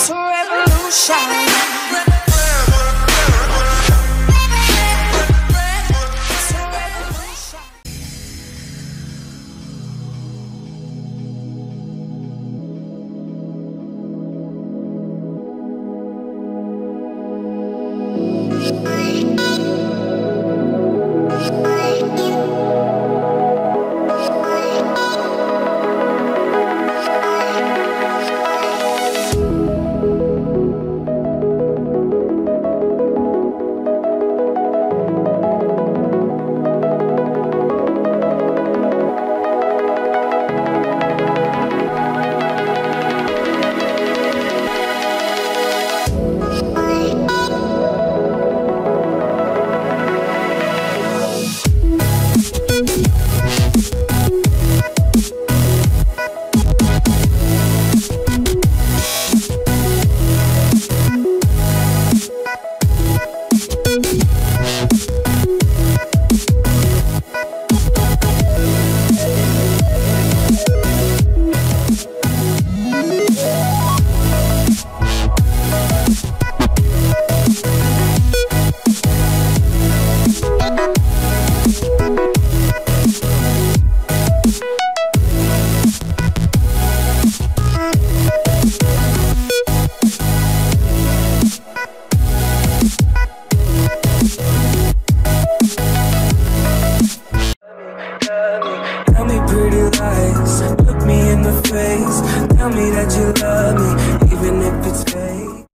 It's a revolution.